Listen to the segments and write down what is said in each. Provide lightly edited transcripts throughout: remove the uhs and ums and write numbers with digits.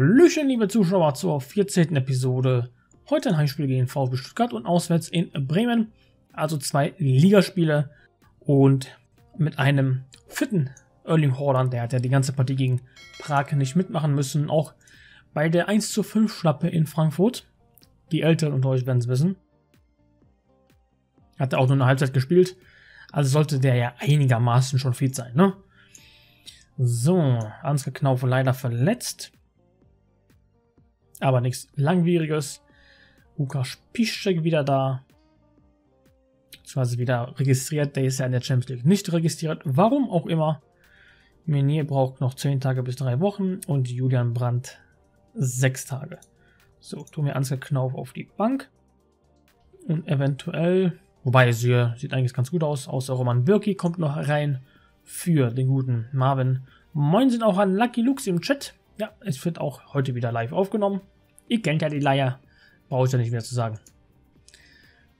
Hallöchen, liebe Zuschauer, zur 14. Episode. Heute ein Heimspiel gegen VfB Stuttgart und auswärts in Bremen. Also zwei Ligaspiele und mit einem fitten Erling Haaland. Der hat ja die ganze Partie gegen Prag nicht mitmachen müssen. Auch bei der 1:5 Schlappe in Frankfurt. Die Älteren unter euch werden es wissen. Hat er auch nur eine Halbzeit gespielt. Also sollte der ja einigermaßen schon fit sein, ne? So, Ansgar Knauff leider verletzt. Aber nichts Langwieriges. Lukasz Piszczek wieder da. Beziehungsweise wieder registriert. Der ist ja in der Champions League nicht registriert. Warum auch immer. Reinier braucht noch 10 Tage bis 3 Wochen. Und Julian Brandt 6 Tage. So, tun wir Ansgar Knauff auf die Bank. Und eventuell, wobei es hier sieht eigentlich ganz gut aus, außer Roman Bürki kommt noch rein für den guten Marvin. Moin sind auch an Lucky Lux im Chat. Ja, es wird auch heute wieder live aufgenommen. Ihr kennt ja die Leier. Brauche ich ja nicht mehr zu sagen.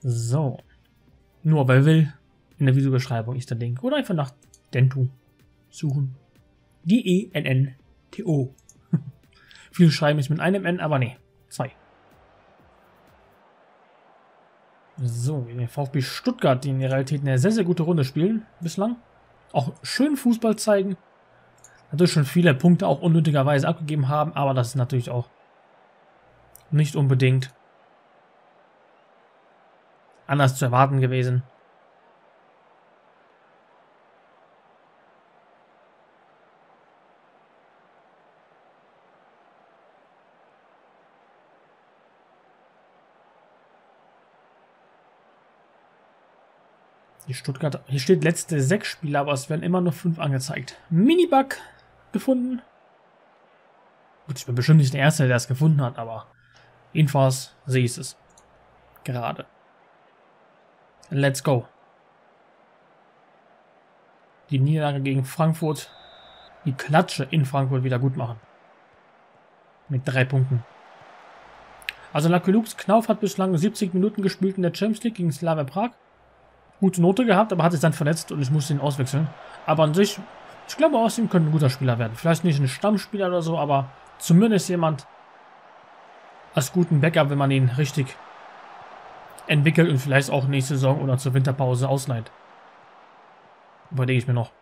So. Nur wer will, in der Videobeschreibung ist der Link. Oder einfach nach Dentu suchen. D-E-N-N-T-O. Viele schreiben es mit einem N, aber nee, 2. So, den VfB Stuttgart, die in der Realität eine sehr, sehr gute Runde spielen bislang. Auch schön Fußball zeigen. Natürlich schon viele Punkte auch unnötigerweise abgegeben haben, aber das ist natürlich auch nicht unbedingt anders zu erwarten gewesen. Die Stuttgarter, hier steht letzte 6 Spiele, aber es werden immer nur 5 angezeigt. Minibug gefunden. Gut, ich bin bestimmt nicht der Erste, der das gefunden hat, aber jedenfalls sehe ich es gerade. Let's go. Die Niederlage gegen Frankfurt, die Klatsche in Frankfurt wieder gut machen. Mit 3 Punkten. Also Lukasz Knauff hat bislang 70 Minuten gespielt in der Champions League gegen Slavia Prag. Gute Note gehabt, aber hat sich dann verletzt und ich musste ihn auswechseln. Aber an sich, ich glaube, aus ihm könnte ein guter Spieler werden. Vielleicht nicht ein Stammspieler oder so, aber zumindest jemand als guten Backup, wenn man ihn richtig entwickelt und vielleicht auch nächste Saison oder zur Winterpause ausleiht. Überlege ich mir noch.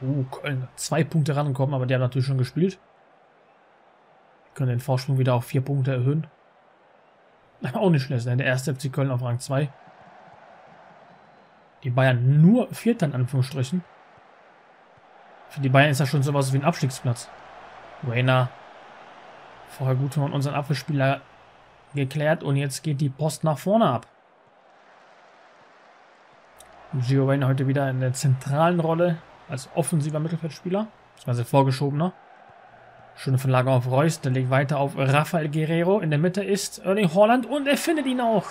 Köln, 2 Punkte rangekommen, aber die haben natürlich schon gespielt. Können den Vorsprung wieder auf 4 Punkte erhöhen. Aber auch nicht schlecht, ne? Der erste FC Köln auf Rang 2. Die Bayern nur Vierter in Anführungsstrichen. Für die Bayern ist das schon sowas wie ein Abstiegsplatz. Reyna vorher gut von unseren Abwehrspieler geklärt und jetzt geht die Post nach vorne ab. Gio Reyna heute wieder in der zentralen Rolle als offensiver Mittelfeldspieler, beziehungsweise vorgeschobener. Schöne Verlagerung auf Reus, der legt weiter auf Raphaël Guerreiro. In der Mitte ist Erling Haaland und er findet ihn auch.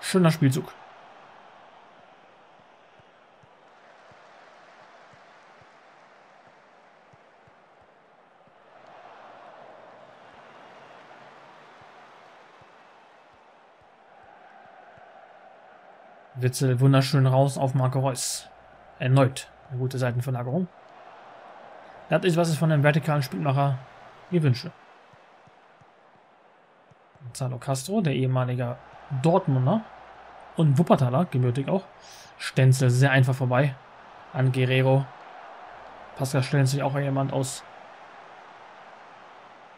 Schöner Spielzug. Witsel wunderschön raus auf Marco Reus. Erneut. Eine gute Seitenverlagerung. Das ist, was ich von einem vertikalen Spielmacher mir wünsche. Gonzalo Castro, der ehemalige Dortmunder und Wuppertaler, gebürtig auch. Stenzel sehr einfach vorbei an Guerreiro. Pascal Stenzel auch jemand aus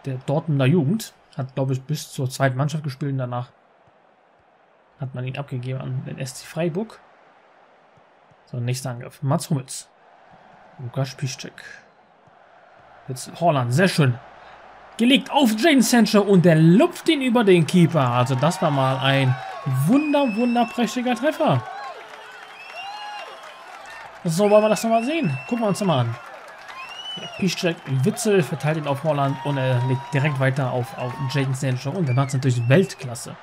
der Dortmunder Jugend. Hat, glaube ich, bis zur zweiten Mannschaft gespielt und danach hat man ihn abgegeben an den SC Freiburg. So, nächster Angriff. Mats Hummels. Lukasz Piszczek. Jetzt Haaland. Sehr schön. Gelegt auf Jadon Sancho und der lupft ihn über den Keeper. Also das war mal ein wunderprächtiger Treffer. So wollen wir das nochmal sehen. Gucken wir uns nochmal an. Piszczek, Witsel, verteilt ihn auf Haaland und er legt direkt weiter auf Jadon Sancho. Und der macht es natürlich Weltklasse.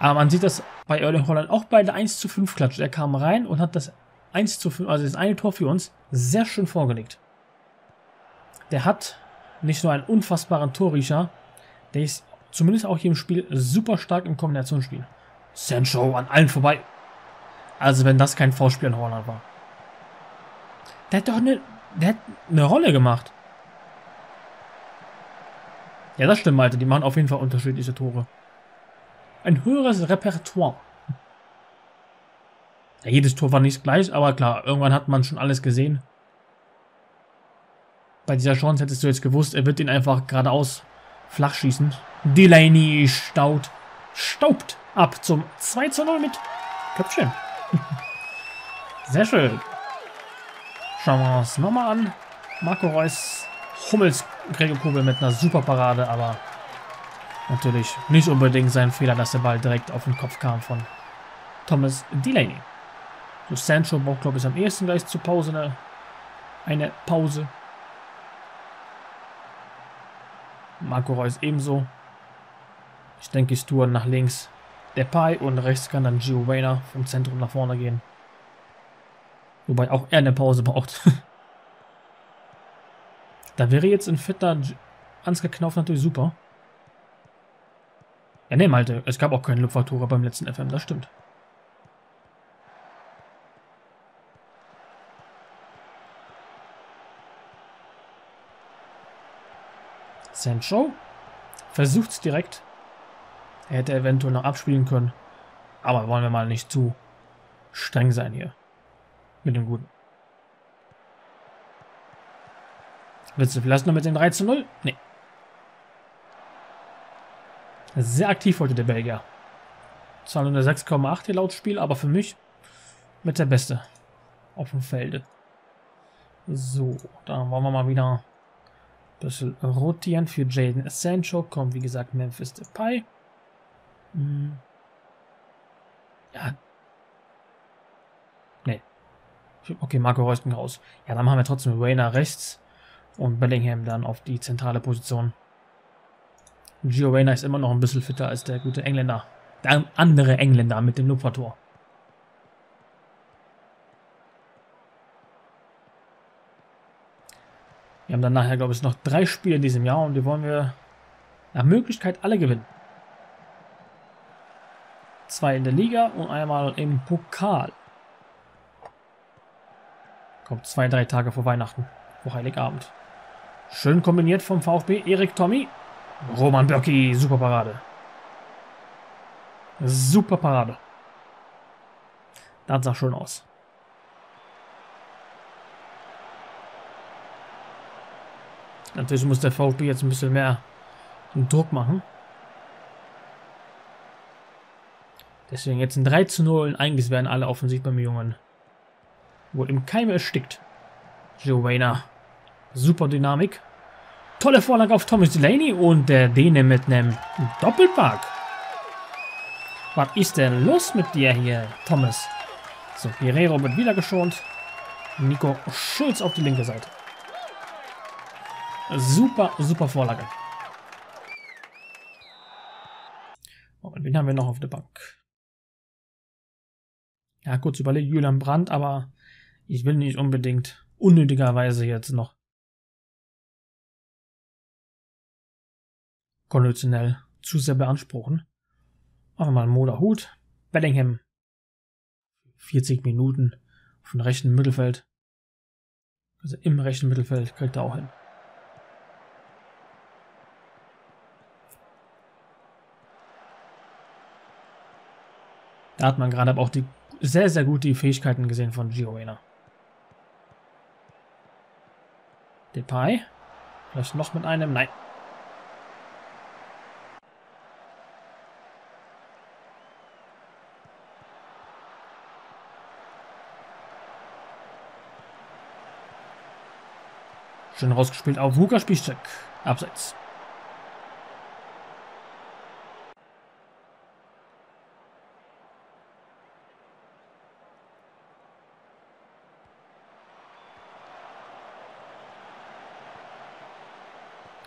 Aber man sieht das bei Erling Haaland auch bei der 1:5 Klatsche. Er kam rein und hat das 1:5, also das eine Tor für uns, sehr schön vorgelegt. Der hat nicht nur einen unfassbaren Torriecher, der ist zumindest auch hier im Spiel super stark im Kombinationsspiel. Sancho an allen vorbei. Also wenn das kein Foulspiel an Haaland war. Der hat doch eine Rolle gemacht. Ja, das stimmt, Alter. Die machen auf jeden Fall unterschiedliche Tore. Ein höheres Repertoire. Ja, jedes Tor war nicht gleich, aber klar, irgendwann hat man schon alles gesehen. Bei dieser Chance hättest du jetzt gewusst, er wird ihn einfach geradeaus flach schießen. Delaney staubt ab zum 2:0 mit Köpfchen. Sehr schön. Schauen wir uns nochmal an. Marco Reus, Hummels, Gregor-Kobel mit einer super Parade, aber natürlich nicht unbedingt sein Fehler, dass der Ball direkt auf den Kopf kam von Thomas Delaney. So, Sancho braucht, glaube ich, am ehesten gleich zur Pause eine Pause. Marco Reus ebenso. Ich denke, ich tue nach links Depay und rechts kann dann Gio Reyna vom Zentrum nach vorne gehen. Wobei auch er eine Pause braucht. Da wäre jetzt ein fitter Ansgar Knauff natürlich super. Ja, ne, Malte, es gab auch keine Lupfertore beim letzten FM, das stimmt. Sancho versucht's direkt. Er hätte eventuell noch abspielen können. Aber wollen wir mal nicht zu streng sein hier. Mit dem Guten. Willst du vielleicht noch mit dem 3:0? Nee. Sehr aktiv heute der Belgier. Zwar nur eine 6,8 hier laut Spiel, aber für mich mit der Beste auf dem Felde. So, dann wollen wir mal wieder ein bisschen rotieren für Jadon Sancho. Kommt, wie gesagt, Memphis Depay. Ja. Nee. Okay, Marco Reus ging raus. Ja, dann machen wir trotzdem Reina rechts und Bellingham dann auf die zentrale Position. Gio Reyna ist immer noch ein bisschen fitter als der gute Engländer. Der andere Engländer mit dem Lupfertor. Wir haben dann nachher, glaube ich, noch 3 Spiele in diesem Jahr und die wollen wir nach Möglichkeit alle gewinnen. 2 in der Liga und einmal im Pokal. Kommt 2-3 Tage vor Weihnachten, vor Heiligabend. Schön kombiniert vom VfB Erik Thommy. Roman Bürki, super Parade. Super Parade. Das sah schön aus. Natürlich muss der VfB jetzt ein bisschen mehr Druck machen. Deswegen jetzt ein 3:0 und eigentlich werden alle Offensivbemühungen wohl im Keim erstickt. Gio Reyna, super Dynamik. Tolle Vorlage auf Thomas Delaney und der Däne mit einem Doppelpack. Was ist denn los mit dir hier, Thomas? So, Guerreiro wird wieder geschont. Nico Schulz auf die linke Seite. Super, super Vorlage. Und wen haben wir noch auf der Bank? Ja, kurz überlegt, Julian Brandt, aber ich will nicht unbedingt unnötigerweise jetzt noch konditionell zu sehr beanspruchen. Machen wir mal einen Moderhut. Bellingham. 40 Minuten auf dem rechten Mittelfeld. Also im rechten Mittelfeld kriegt er auch hin. Da hat man gerade aber auch die sehr, sehr gut die Fähigkeiten gesehen von Gio Reyna. Depay. Vielleicht noch mit einem. Nein. Schön rausgespielt auf Lukasz Piszczek. Abseits.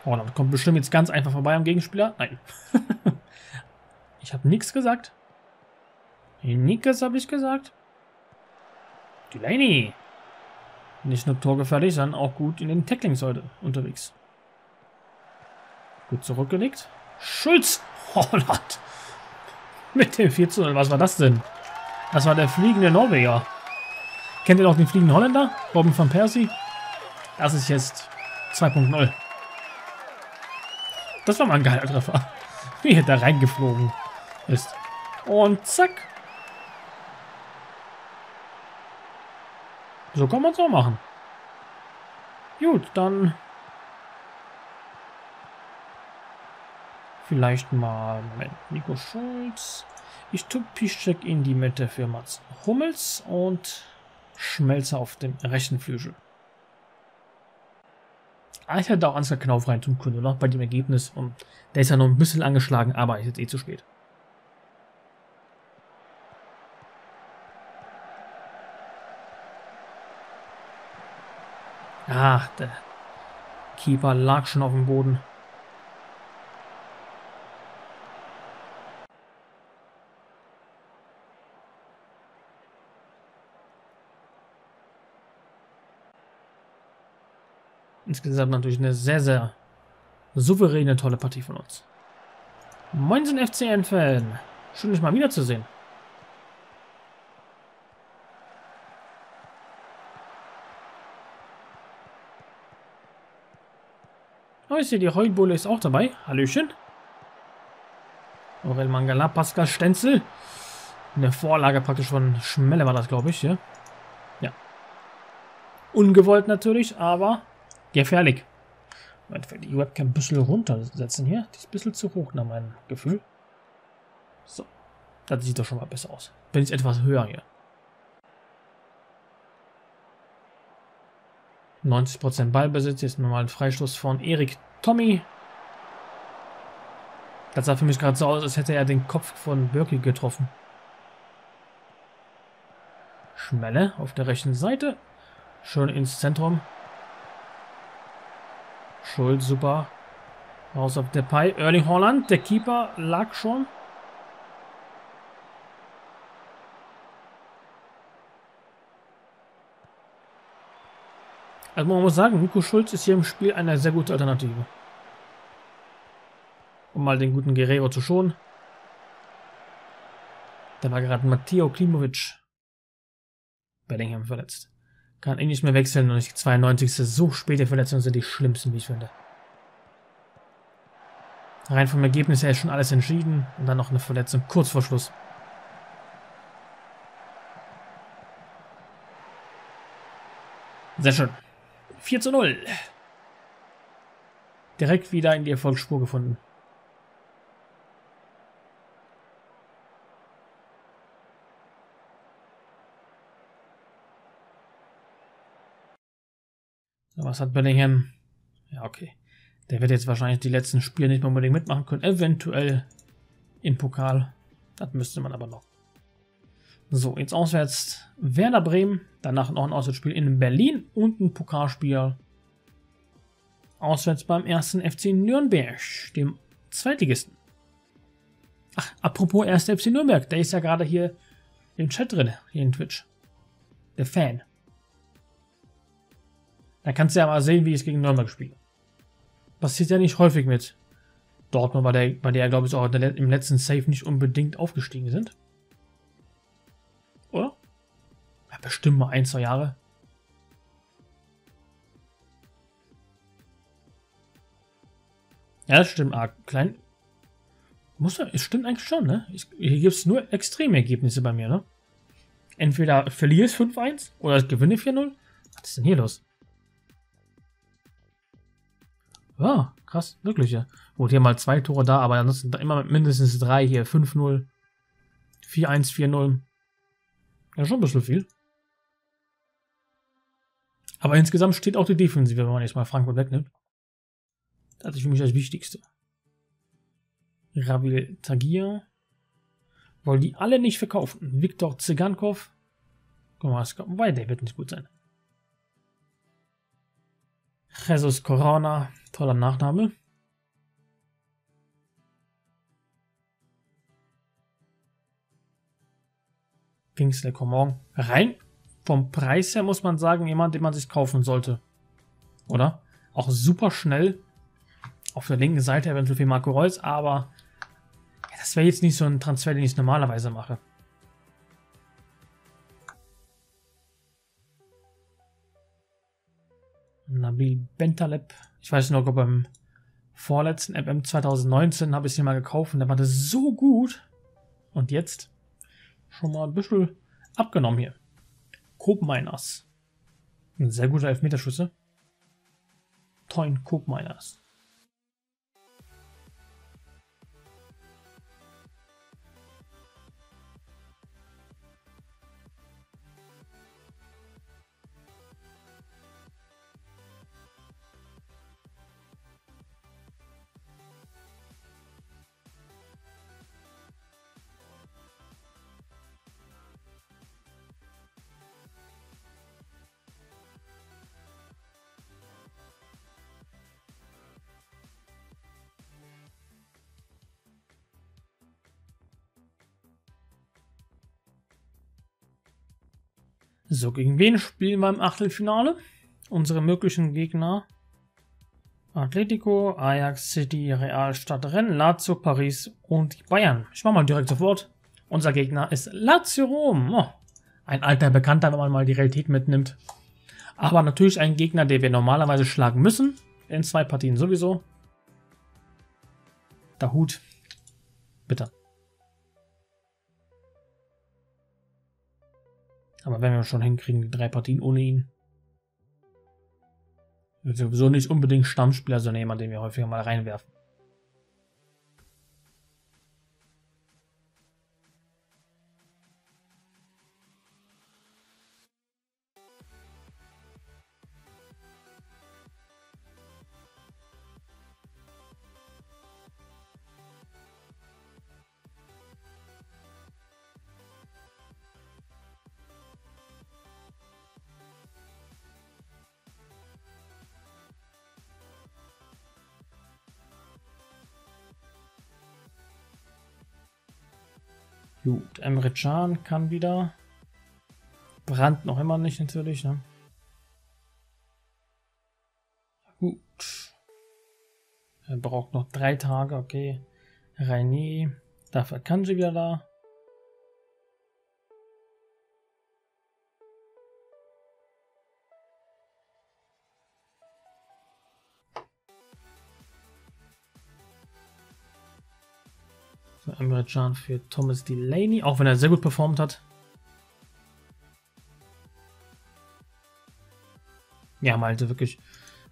Oh, dann kommt bestimmt jetzt ganz einfach vorbei am Gegenspieler. Nein. Ich habe nichts gesagt. Nichts habe ich gesagt. Delaney. Nicht nur torgefährlich, sondern auch gut in den Tacklings heute unterwegs. Gut zurückgelegt. Schulz! Haaland! Mit dem 4:0, was war das denn? Das war der fliegende Norweger. Kennt ihr noch den fliegenden Holländer? Robin van Persie? Das ist jetzt 2.0. Das war mal ein geiler Treffer. Wie er da reingeflogen ist. Und zack. So kann man es auch machen. Gut, dann vielleicht mal, Moment, Nico Schulz. Ich tue Piszczek in die Mitte für Mats Hummels und Schmelzer auf dem rechten Flügel. Ich hätte auch Ansgar Knauff rein tun können, oder? Bei dem Ergebnis. Und der ist ja noch ein bisschen angeschlagen, aber ist jetzt eh zu spät. Ach, der Keeper lag schon auf dem Boden. Insgesamt natürlich eine sehr, sehr souveräne, tolle Partie von uns. Moin, sind FCN-Fan. Schön, dich mal wiederzusehen. Oh, ich sehe, die Heulbulle ist auch dabei. Hallöchen. Aurel Mangala, Pascal Stenzel. Eine Vorlage praktisch von Schmelle war das, glaube ich. Ja. Ja. Ungewollt natürlich, aber gefährlich. Moment, ich will die Webcam ein bisschen runtersetzen hier. Die ist ein bisschen zu hoch nach meinem Gefühl. So. Das sieht doch schon mal besser aus. Bin jetzt etwas höher hier. 90% Ballbesitz. Jetzt nochmal ein Freistoß von Erik Thommy. Das sah für mich gerade so aus, als hätte er den Kopf von Bürki getroffen. Schmelle auf der rechten Seite. Schön ins Zentrum. Schulz, super. Raus auf Depay. Erling Haaland, der Keeper lag schon. Also man muss sagen, Nico Schulz ist hier im Spiel eine sehr gute Alternative. Um mal den guten Guerreiro zu schonen. Da war gerade Mateo Klimowicz. Bellingham verletzt. Kann eh nicht mehr wechseln und nicht die 92. So späte Verletzungen sind die schlimmsten, wie ich finde. Rein vom Ergebnis her ist schon alles entschieden und dann noch eine Verletzung kurz vor Schluss. Sehr schön. 4:0. Direkt wieder in die Erfolgsspur gefunden. Was hat Bellingham? Ja, okay. Der wird jetzt wahrscheinlich die letzten Spiele nicht mehr unbedingt mitmachen können. Eventuell im Pokal. Das müsste man aber noch. So, jetzt auswärts Werder Bremen. Danach noch ein Auswärtsspiel in Berlin und ein Pokalspiel. Auswärts beim 1. FC Nürnberg, dem Zweitligisten. Ach, apropos 1. FC Nürnberg. Der ist ja gerade hier im Chat drin, hier in Twitch. Der Fan. Da kannst du ja mal sehen, wie ich es gegen Nürnberg spiele. Passiert ja nicht häufig mit Dortmund, bei der glaube ich, auch im letzten Save nicht unbedingt aufgestiegen sind. Oder? Ja, bestimmt mal 1-2 Jahre. Ja, das stimmt. Ah, klein. Muss ja, es stimmt eigentlich schon, ne? Hier gibt es nur extreme Ergebnisse bei mir, ne? Entweder verliere ich 5-1 oder ich gewinne 4-0. Was ist denn hier los? Ja, krass, wirklich, ja. Gut, hier mal 2 Tore da, aber ansonsten immer mindestens 3 hier. 5-0, 4-1, 4-0. Ja, schon ein bisschen viel. Aber insgesamt steht auch die Defensive, wenn man jetzt mal Frankfurt wegnimmt. Das ist für mich das Wichtigste. Raphaël Guerreiro. Wollen die alle nicht verkaufen. Viktor Tsygankov. Guck mal, wobei, der wird nicht gut sein. Jesus Corona. Toller Nachname. Kingsley Coman. Rein vom Preis her muss man sagen, jemand, den man sich kaufen sollte. Oder? Auch super schnell. Auf der linken Seite eventuell für Marco Reus, aber ja, das wäre jetzt nicht so ein Transfer, den ich normalerweise mache. Nabil Bentaleb. Ich weiß noch, ob beim vorletzten MM 2019 habe ich den mal gekauft und der war das so gut. Und jetzt schon mal ein bisschen abgenommen hier. Koopmeiners. Ein sehr guter Elfmeterschüsse. Teun Koopmeiners. So, gegen wen spielen wir im Achtelfinale? Unsere möglichen Gegner: Atletico, Ajax, City, Real, Stadtrennen, Lazio, Paris und Bayern. Ich mache mal direkt sofort. Unser Gegner ist Lazio Rom. Oh, ein alter Bekannter, wenn man mal die Realität mitnimmt. Aber natürlich ein Gegner, den wir normalerweise schlagen müssen. In zwei Partien sowieso. Der Hut. Bitte. Aber wenn wir schon hinkriegen, die drei Partien ohne ihn. Wird sowieso nicht unbedingt Stammspieler, sondern jemand, den wir häufiger mal reinwerfen. Gut, Emre Can kann wieder. Brandt noch immer nicht, natürlich. Ne? Gut. Er braucht noch 3 Tage, okay. Reinier, dafür kann sie wieder da. Emre Can für Thomas Delaney, auch wenn er sehr gut performt hat. Ja, mal also wirklich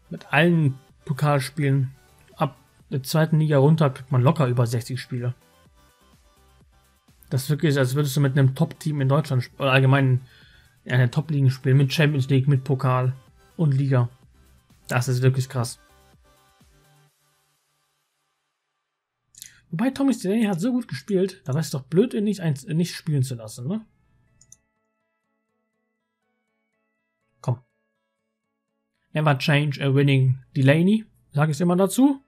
mit allen Pokalspielen ab der 2. Liga runter kriegt man locker über 60 Spiele. Das ist wirklich, als würdest du mit einem Top-Team in Deutschland oder allgemein in einer Top-Ligen spielen, mit Champions League, mit Pokal und Liga. Das ist wirklich krass. Wobei, Thomas Delaney hat so gut gespielt, da war es doch blöd, ihn nicht spielen zu lassen, ne? Komm. Never change a winning Delaney, sage ich immer dazu.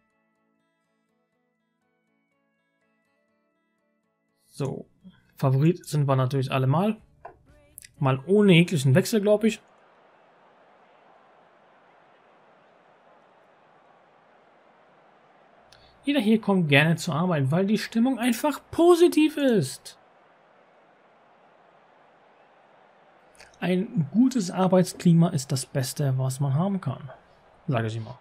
So, Favorit sind wir natürlich alle mal. Mal ohne jeglichen Wechsel, glaube ich. Jeder hier kommt gerne zur Arbeit, weil die Stimmung einfach positiv ist. Ein gutes Arbeitsklima ist das Beste, was man haben kann, sage ich immer.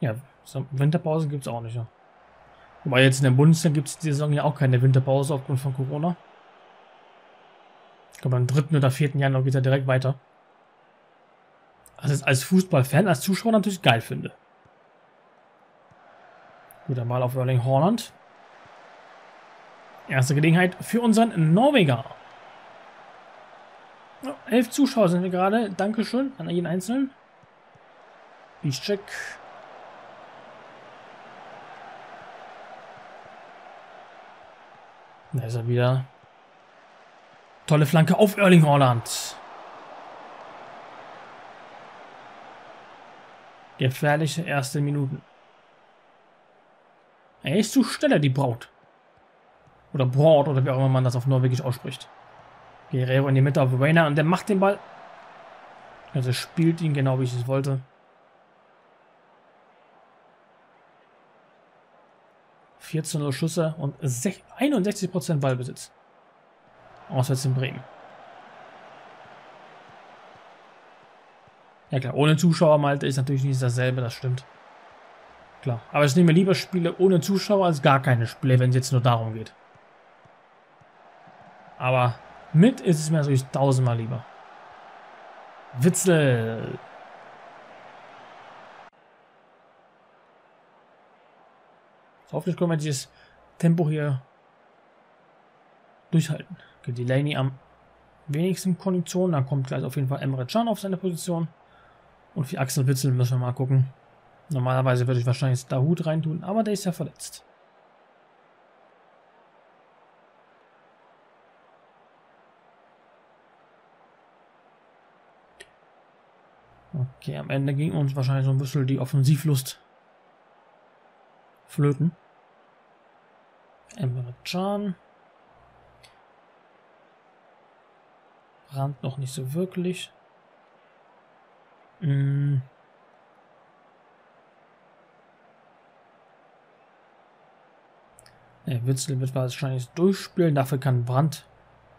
Ja, Winterpausen gibt es auch nicht. Ja. Wobei jetzt in der Bundesliga gibt es die Saison ja auch keine Winterpause aufgrund von Corona. Ich glaube, am 3. oder 4. Januar geht es ja direkt weiter. Was ich als Fußballfan, als Zuschauer natürlich geil finde. Wieder mal auf Erling Haaland. Erste Gelegenheit für unseren Norweger. 11 Zuschauer sind wir gerade. Dankeschön an jeden Einzelnen. Piszczek. Da ist er wieder. Tolle Flanke auf Erling Haaland. Gefährliche erste Minuten. Er ist zu schnell, die Braut. Oder Braut, oder wie auch immer man das auf Norwegisch ausspricht. Guerreiro in die Mitte auf Reyna und der macht den Ball. Also spielt ihn genau, wie ich es wollte. 14 Schüsse und 61% Ballbesitz. Auswärts in Bremen. Ja klar, ohne Zuschauer, Malte, ist natürlich nicht dasselbe, das stimmt. Klar, aber ich nehme lieber Spiele ohne Zuschauer als gar keine Spiele, wenn es jetzt nur darum geht. Aber mit ist es mir natürlich tausendmal lieber. Witsel. So, hoffentlich können wir dieses Tempo hier durchhalten. Okay, Delaney am wenigsten Kondition. Dann kommt gleich auf jeden Fall Emre Can auf seine Position. Und für Axel Witsel müssen wir mal gucken. Normalerweise würde ich wahrscheinlich Dahoud reintun, aber der ist ja verletzt. Okay, am Ende ging uns wahrscheinlich so ein bisschen die Offensivlust flöten. Emre Can. Brandt noch nicht so wirklich. Ne, Witsel wird wahrscheinlich durchspielen. Dafür kann Brandt,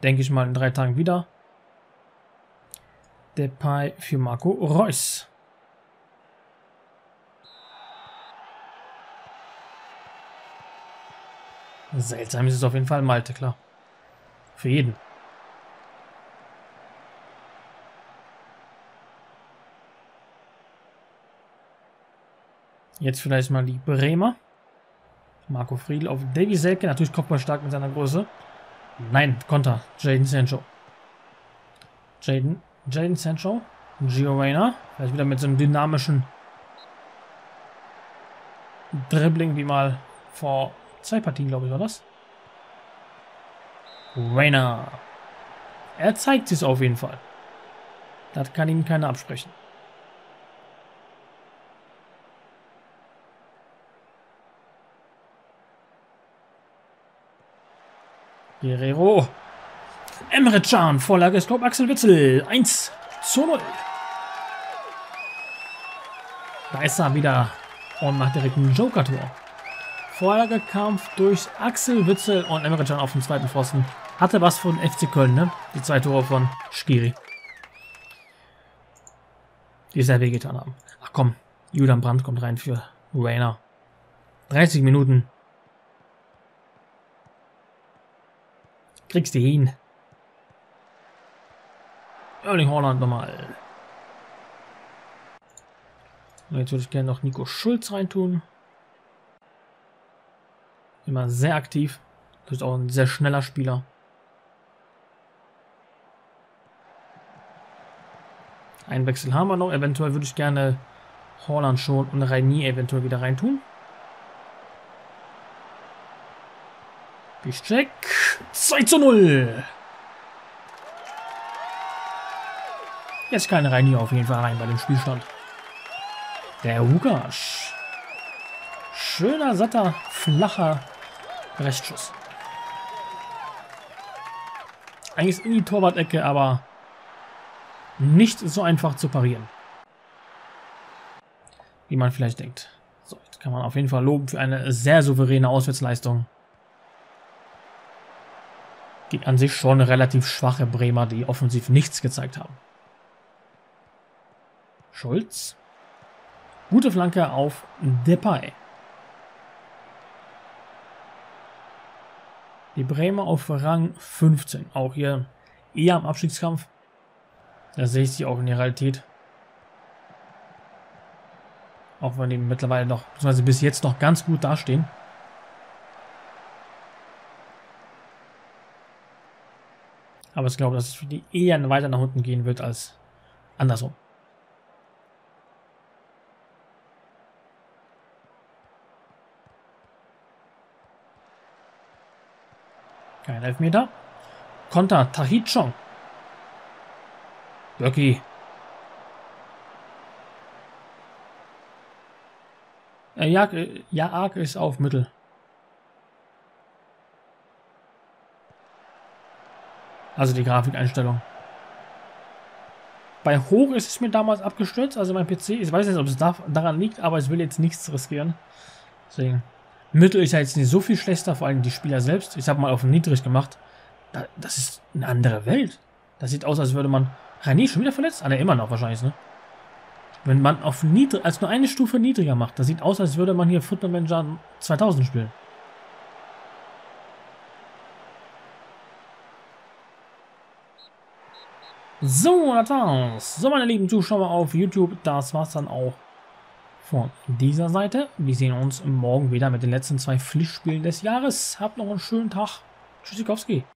denke ich mal, in 3 Tagen wieder. Depay für Marco Reus. Seltsam ist es auf jeden Fall, Malte, klar. Für jeden. Jetzt vielleicht mal die Bremer. Marco Friedl auf Davy Selke. Natürlich kopfballstark mit seiner Größe. Nein, Konter. Jadon Sancho. Jadon Sancho. Gio Reyna. Vielleicht wieder mit so einem dynamischen Dribbling, wie mal vor 2 Partien, glaube ich, war das. Reyna. Er zeigt es auf jeden Fall. Das kann ihm keiner absprechen. Guerreiro. Emre Can, Vorlage ist, glaube ich, Axel Witsel. 1:0. Da ist er wieder und macht direkt ein Joker-Tor. Vorlage kam durch Axel Witsel und Emre Can auf dem zweiten Pfosten. Hatte was von FC Köln, ne? Die 2 Tore von Skiri. Die sehr wehgetan haben. Ach komm, Julian Brandt kommt rein für Reiner. 30 Minuten. Kriegst du hin. Erling Haaland nochmal. Und jetzt würde ich gerne noch Nico Schulz reintun. Immer sehr aktiv. Das ist auch ein sehr schneller Spieler. Einen Wechsel haben wir noch. Eventuell würde ich gerne Haaland schon und Reinier eventuell wieder reintun. Piszczek. 2:0. Jetzt kann Reinier auf jeden Fall rein bei dem Spielstand. Der Lukasz. Schöner, satter, flacher Rechtsschuss. Eigentlich in die Torwart-Ecke, aber nicht so einfach zu parieren. Wie man vielleicht denkt. So, jetzt kann man auf jeden Fall loben für eine sehr souveräne Auswärtsleistung. Die an sich schon relativ schwache Bremer, die offensiv nichts gezeigt haben. Schulz. Gute Flanke auf Depay. Die Bremer auf Rang 15. Auch hier eher am Abstiegskampf. Da sehe ich sie auch in der Realität. Auch wenn die mittlerweile noch, beziehungsweise bis jetzt noch ganz gut dastehen. Aber ich glaube, dass es für die eher weiter nach unten gehen wird als andersrum. Kein Elfmeter. Konter, Tahichong. Bürki. Ja, Ark ist auf Mittel. Also die Grafikeinstellung. Bei hoch ist es mir damals abgestürzt, also mein PC. Ich weiß nicht, ob es daran liegt, aber ich will jetzt nichts riskieren. Deswegen Mittel ist ja jetzt nicht so viel schlechter, vor allem die Spieler selbst. Ich habe mal auf niedrig gemacht. Das ist eine andere Welt. Das sieht aus, als würde man... Reinier schon wieder verletzt? Ah, der immer noch wahrscheinlich, ne? Wenn man auf niedrig, als nur eine Stufe niedriger macht, das sieht aus, als würde man hier Football Manager 2000 spielen. So, das. So, meine lieben Zuschauer auf YouTube, das war's dann auch von dieser Seite. Wir sehen uns morgen wieder mit den letzten 2 Pflichtspielen des Jahres. Habt noch einen schönen Tag. Tschüssikowski.